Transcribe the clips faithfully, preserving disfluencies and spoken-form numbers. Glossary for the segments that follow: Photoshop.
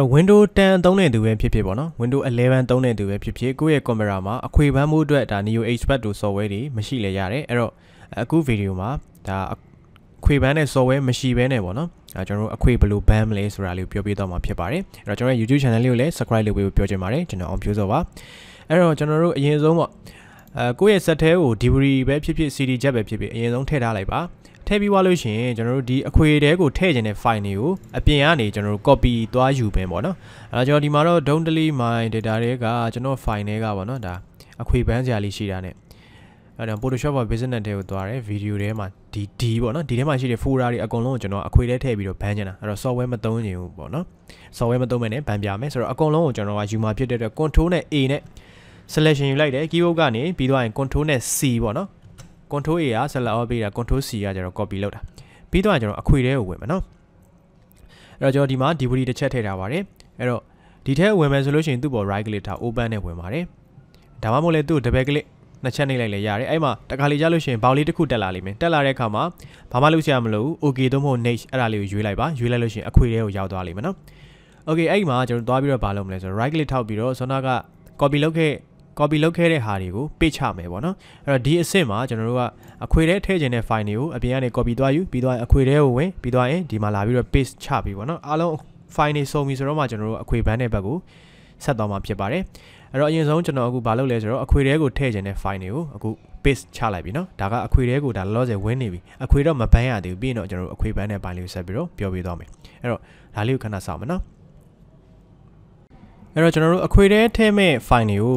Windows ten သုံးနေသူပဲဖြစ်ဖြစ်ပေါ့နော် Windows eleven သုံးနေသူပဲဖြစ်ဖြစ်ကိုယ့်ရဲ့ကွန်ပျူတာမှာအခွေဖမ်းမှုအတွက်ဒါ Neo Expert တို့ software တွေမရှိလဲရတယ်အဲ့တော့အခုဗီဒီယိုမှာဒါအခွေဖမ်းတဲ့ software မရှိဘဲနဲ့ပေါ့နော်ကျွန်တော်တို့အခွေဘယ်လို ban မလဲဆိုတာလေးကိုပြောပြတော့မှာဖြစ်ပါတယ်အဲ့တော့ကျွန်တော် YouTube channel လေးကိုလည်း subscribe လုပ်ပေးဖို့ပြောချင်ပါတယ်ကျွန်တော်အောင်ပြောစောပါအဲ့တော့ကျွန်တော်တို့အရင်ဆုံးပေါ့အဲကိုယ့်ရဲ့စက်ထဲကို debris ပဲဖြစ်ဖြစ် C D ချက်ပဲဖြစ်ဖြစ်အရင်ဆုံးထည့်ထားလိုက်ပါ ထည့်ပြီးွားလို့ရှိရင်ကျွန်တော်တို့ဒီအခွေတဲကိုထည့်ခြင်းတဲ့ file တွေကိုအပြင်ကနေကျွန်တော်တို့ copy သွားယူပင်ပေါ့နော်အဲ့တော့ကျွန်တော်ဒီမှာတော့ don't delete my data တွေကကျွန်တော် file တွေကပေါ့နော်ဒါအခွေပန်းစရာလေးရှိတာနဲ့အဲ့တော့ Photoshop မှာ business တဲကိုသွားတယ် video ထဲမှာ D D ပေါ့နော်ဒီထဲမှာရှိတဲ့ folder တွေအကုန်လုံးကိုကျွန်တော်အခွေတဲထည့်ပြီးတော့ ban ခြင်းတာအဲ့တော့ software မသုံးခြင်းဘူးပေါ့နော် software မသုံးမနဲ့ ban ပြမယ်ဆိုတော့အကုန်လုံးကိုကျွန်တော်ကယူမှာဖြစ်တဲ့အတွက် control နဲ့ A နဲ့ selection ယူလိုက်တယ် keyboard ကနေပြီးတော့ control နဲ့ C ပေါ့နော် control A ကဆက်လက်အော့ပေးတာ control C ကကျွန်တော် copy လုပ်တာပြီးတော့ကျွန်တော်အခွေထဲကိုဝင်မယ်နော်အဲ့တော့ကျွန်တော်ဒီမှာ debris တစ်ချက်ထည့်ထားပါတယ်အဲ့တော့ဒီထဲဝင်မယ်ဆိုလို့ရှိရင်သူ့ပေါ် right click ထား open နဲ့ဝင်ပါတယ်ဒါမှမဟုတ်လည်းသူ့ double click နှစ်ချက်နှိပ်လိုက်လည်းရတယ်အဲ့မှာတခါလေကြာလို့ရှိရင်ဘောက်လေးတစ်ခုတက်လာလိမ့်မယ်တက်လာတဲ့အခါမှာဘာမှလုပ်စရာမလိုဘူး okay သို့မဟုတ် next အဲ့ဒါလေးကိုရွေးလိုက်ပါရွေးလိုက်လို့ရှိရင်အခွေထဲကိုရောက်သွားလိမ့်မယ်နော် okay အဲ့ဒီမှာကျွန်တော်သွားပြီးတော့ဘာလုပ်မလဲဆိုတော့ right click ထောက်ပြီးတော့စောနာက copy လုပ်ခဲ့ copy လုပ်ခဲ့တဲ့ဟာတွေကိုပေးချမယ်ပေါ့နော်အဲ့တော့ဒီအဆင့်မှာကျွန်တော်တို့ကအခွေထဲထည့်ခြင်းတဲ့ file တွေကိုအပြင်ကနေ copy သွားယူပြီးတော့အခွေထဲကိုဝင်ပြီးတော့ရင်ဒီမှာလာပြီးတော့ paste ချပြီပေါ့နော်အားလုံး file တွေစုံပြီဆိုတော့မှကျွန်တော်တို့အခွေဘန်းတဲ့ဘက်ကိုဆက်သွားမှာဖြစ်ပါတယ်အဲ့တော့အရင်ဆုံးကျွန်တော်အခုဘာလုပ်လဲဆိုတော့အခွေထဲကိုထည့်ခြင်းတဲ့ file တွေကိုအခု paste ချလိုက်ပြီနော်ဒါကအခွေထဲကိုဒါလောလောဆယ်ဝင်နေပြီအခွေတော့မဘန်းရသေးဘူးပြီးရင်တော့ကျွန်တော်တို့အခွေဘန်းတဲ့ file လေးကိုဆက်ပြီးတော့ပြောပြသွားမယ်အဲ့တော့ဒါလေးကိုခဏစောင့်မယ်နော်အဲ့တော့ကျွန်တော်တို့အခွေထဲထည့်မဲ့ file တွေကို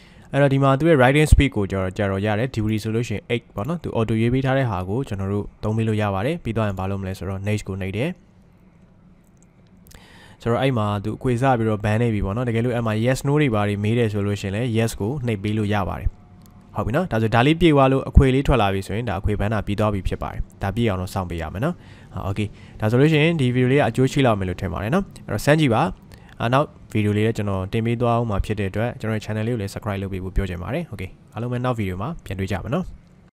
အဲ့တော့ဒီမှာသူရဲ့ writing speed ကိုကြာတော့ရတယ် degree ဆိုလို့ရှိရင် eight ပေါ့နော်သူ auto ရေးပေးထားတဲ့ဟာကိုကျွန်တော်တို့သုံးပေးလို့ရပါတယ်ပြီးတော့ရင်ဘာလုပ်မလဲဆိုတော့ next ကိုနှိပ်တယ်ဆိုတော့အဲ့မှာသူအခွေစပြီးတော့ ban နေပြီပေါ့နော်တကယ်လို့အဲ့မှာ yes no တွေဘာတွေမေးတယ်ဆိုလို့ရှိရင်လည်း yes ကိုနှိပ်ပေးလို့ရပါတယ်ဟုတ်ပြီနော်ဒါဆိုဒါလေးပြေသွားလို့အခွေလေးထွက်လာပြီဆိုရင်ဒါအခွေ ban တာပြီးတော့ပြီဖြစ်ပါတယ်ဒါပြေအောင်တော့စောင့်ပေးရမယ်နော် okay ဒါဆိုလို့ရှိရင်ဒီ video လေးကအကျိုးရှိလောက်မယ်လို့ထင်ပါတယ်နော်အဲ့တော့စမ်းကြည့်ပါ နောက် video လေးလည်းကျွန်တော်တင်ပေးသွားအောင်မှာဖြစ်တဲ့အတွက်ကျွန်တော် channel လေးကိုလည်း subscribe လုပ်ပေးဖို့ပြောချင်ပါတယ်။ Okay အားလုံးပဲနောက် video မှာပြန်တွေ့ကြပါမယ်နော်။